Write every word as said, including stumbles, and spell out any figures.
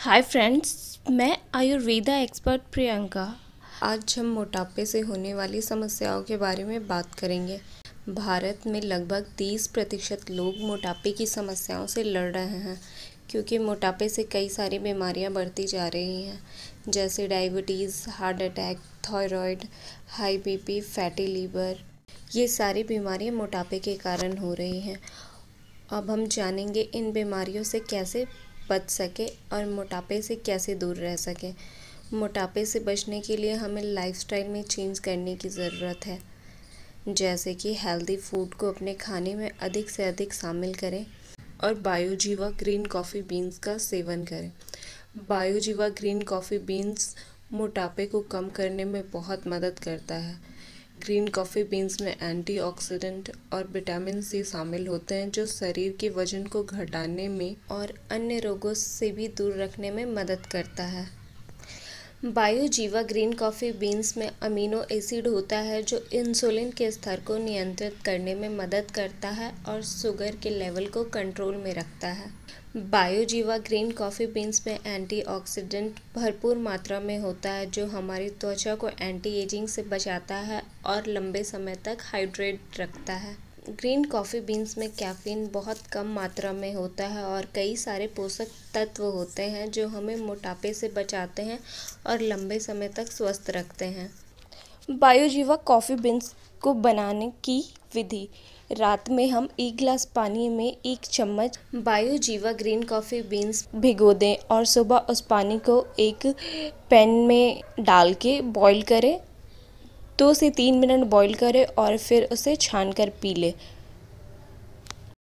Hi friends, मैं Ayurveda expert Priyanka. आज हम मोटापे से होने वाली समस्याओं के बारे में बात करेंगे। भारत में लगभग तीस प्रतिशत लोग मोटापे की समस्याओं से लड़ रहे हैं, क्योंकि मोटापे से कई सारी बीमारियां बढ़ती जा रही हैं, जैसे diabetes, heart attack, thyroid, high BP, fatty liver. ये सारी बीमारियां मोटापे के कारण हो रही हैं। अब हम जानेंगे इन बीमारियों से कैसे बच सके और मोटापे से कैसे दूर रह सके। मोटापे से बचने के लिए हमें लाइफस्टाइल में चेंज करने की ज़रूरत है, जैसे कि हेल्दी फूड को अपने खाने में अधिक से अधिक शामिल करें और बायोजीवा ग्रीन कॉफ़ी बीन्स का सेवन करें। बायोजीवा ग्रीन कॉफ़ी बीन्स मोटापे को कम करने में बहुत मदद करता है। ग्रीन कॉफ़ी बीन्स में एंटीऑक्सीडेंट और विटामिन सी शामिल होते हैं, जो शरीर के वजन को घटाने में और अन्य रोगों से भी दूर रखने में मदद करता है। बायोजीवा ग्रीन कॉफ़ी बीन्स में अमीनो एसिड होता है, जो इंसुलिन के स्तर को नियंत्रित करने में मदद करता है और शुगर के लेवल को कंट्रोल में रखता है। बायोजीवा ग्रीन कॉफ़ी बीन्स में एंटीऑक्सीडेंट भरपूर मात्रा में होता है, जो हमारी त्वचा को एंटी एजिंग से बचाता है और लंबे समय तक हाइड्रेट रखता है। ग्रीन कॉफ़ी बीन्स में कैफीन बहुत कम मात्रा में होता है और कई सारे पोषक तत्व होते हैं, जो हमें मोटापे से बचाते हैं और लंबे समय तक स्वस्थ रखते हैं। बायोजीवा कॉफ़ी बीन्स को बनाने की विधि। रात में हम एक गिलास पानी में एक चम्मच बायोजीवा ग्रीन कॉफ़ी बीन्स भिगो दें और सुबह उस पानी को एक पैन में डाल के बॉईल करें। दो से तीन मिनट बॉईल करें और फिर उसे छानकर पी लें।